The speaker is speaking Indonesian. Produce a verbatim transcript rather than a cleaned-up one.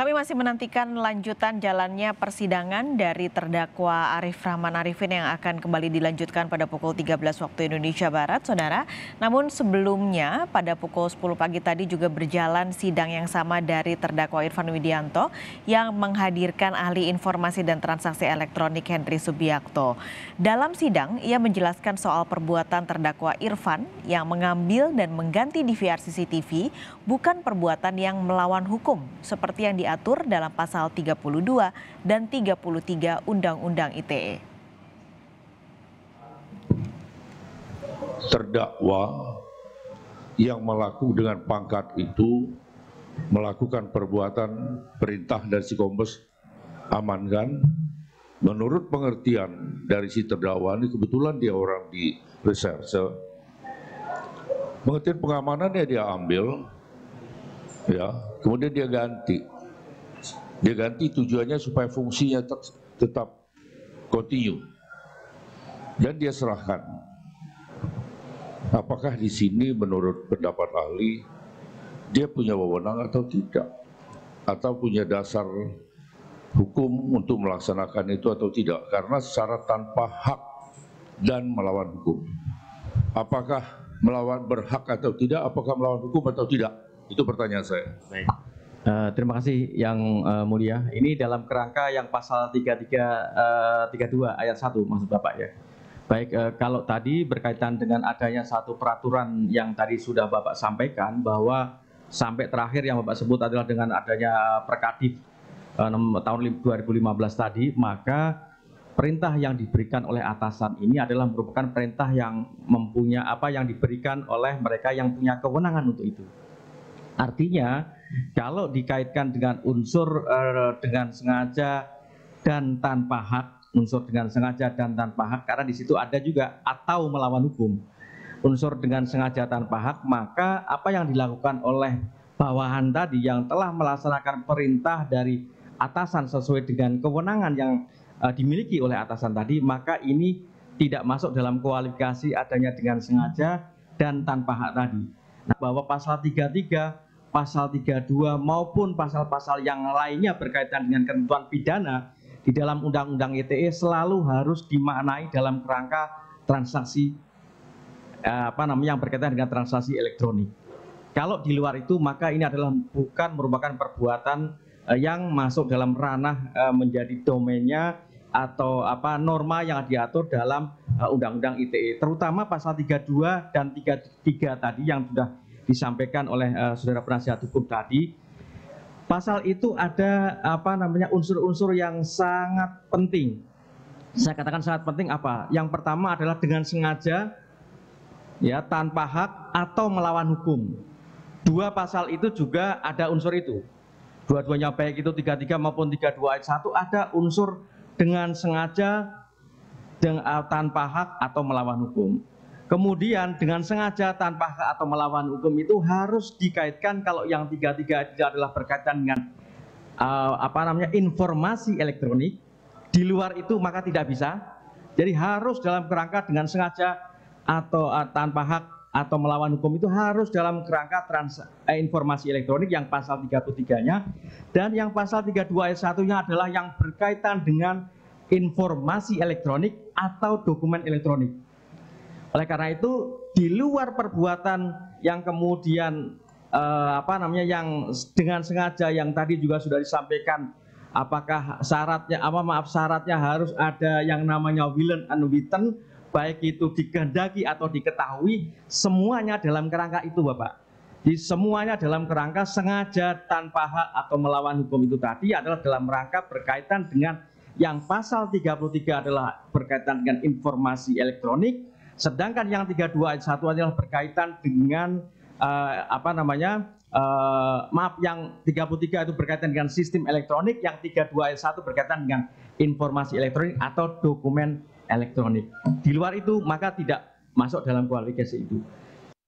Kami masih menantikan lanjutan jalannya persidangan dari terdakwa Arif Rahman Arifin yang akan kembali dilanjutkan pada pukul tiga belas waktu Indonesia Barat, Saudara. Namun sebelumnya pada pukul sepuluh pagi tadi juga berjalan sidang yang sama dari terdakwa Irfan Widyanto yang menghadirkan ahli informasi dan transaksi elektronik Hendri Subiakto. Dalam sidang ia menjelaskan soal perbuatan terdakwa Irfan yang mengambil dan mengganti D V R C C T V bukan perbuatan yang melawan hukum seperti yang di diatur dalam pasal tiga puluh dua dan tiga puluh tiga Undang-Undang I T E. Terdakwa yang melakukan dengan pangkat itu melakukan perbuatan perintah dari si Kombes amankan. Menurut pengertian dari si terdakwa ini, kebetulan dia orang di reserse, pengertian pengamanannya dia ambil, ya, kemudian dia ganti. Dia ganti tujuannya supaya fungsinya tetap, tetap continue. Dan dia serahkan. Apakah di sini menurut pendapat ahli, dia punya wewenang atau tidak? Atau punya dasar hukum untuk melaksanakan itu atau tidak? Karena secara tanpa hak dan melawan hukum. Apakah melawan berhak atau tidak? Apakah melawan hukum atau tidak? Itu pertanyaan saya. Baik. Uh, terima kasih yang uh, mulia. Ini dalam kerangka yang pasal tiga puluh tiga, tiga puluh dua ayat satu maksud Bapak ya. Baik, uh, kalau tadi berkaitan dengan adanya satu peraturan yang tadi sudah Bapak sampaikan bahwa sampai terakhir yang Bapak sebut adalah dengan adanya Perkadif uh, tahun dua ribu lima belas tadi, maka perintah yang diberikan oleh atasan ini adalah merupakan perintah yang mempunyai apa yang diberikan oleh mereka yang punya kewenangan untuk itu. Artinya kalau dikaitkan dengan unsur eh, dengan sengaja dan tanpa hak, unsur dengan sengaja dan tanpa hak, karena di situ ada juga atau melawan hukum. Unsur dengan sengaja tanpa hak, maka apa yang dilakukan oleh bawahan tadi yang telah melaksanakan perintah dari atasan sesuai dengan kewenangan yang eh, dimiliki oleh atasan tadi, maka ini tidak masuk dalam kualifikasi adanya dengan sengaja dan tanpa hak tadi. Nah, bahwa pasal tiga puluh tiga, pasal tiga puluh dua maupun pasal-pasal yang lainnya berkaitan dengan ketentuan pidana di dalam Undang-Undang I T E selalu harus dimaknai dalam kerangka transaksi apa namanya yang berkaitan dengan transaksi elektronik. Kalau di luar itu maka ini adalah bukan merupakan perbuatan yang masuk dalam ranah menjadi domainnya atau apa norma yang diatur dalam Undang-Undang I T E, terutama pasal tiga puluh dua dan tiga puluh tiga tadi yang sudah disampaikan oleh uh, saudara penasihat hukum tadi. Pasal itu ada apa namanya unsur-unsur yang sangat penting. Saya katakan sangat penting apa? Yang pertama adalah dengan sengaja, ya, tanpa hak atau melawan hukum. Dua pasal itu juga ada unsur itu. Dua-duanya baik itu tiga puluh tiga maupun tiga puluh dua ayat satu ada unsur dengan sengaja dengan tanpa hak atau melawan hukum. Kemudian dengan sengaja tanpa hak atau melawan hukum itu harus dikaitkan, kalau yang tiga puluh tiga adalah berkaitan dengan uh, apa namanya informasi elektronik, di luar itu maka tidak bisa. Jadi harus dalam kerangka dengan sengaja atau uh, tanpa hak atau melawan hukum itu harus dalam kerangka trans, uh, informasi elektronik yang pasal tiga puluh tiga-nya, dan yang pasal tiga puluh dua ayat satu-nya adalah yang berkaitan dengan informasi elektronik atau dokumen elektronik. Oleh karena itu di luar perbuatan yang kemudian eh, apa namanya yang dengan sengaja yang tadi juga sudah disampaikan, apakah syaratnya apa maaf syaratnya harus ada yang namanya willen and witten, baik itu dikehendaki atau diketahui, semuanya dalam kerangka itu Bapak. Di semuanya dalam kerangka sengaja tanpa hak atau melawan hukum itu tadi adalah dalam rangka berkaitan dengan yang pasal tiga puluh tiga adalah berkaitan dengan informasi elektronik. Sedangkan yang tiga puluh dua ayat satu adalah berkaitan dengan uh, apa namanya uh, maaf yang tiga puluh tiga itu berkaitan dengan sistem elektronik, yang tiga puluh dua ayat satu berkaitan dengan informasi elektronik atau dokumen elektronik. Di luar itu maka tidak masuk dalam kualifikasi itu.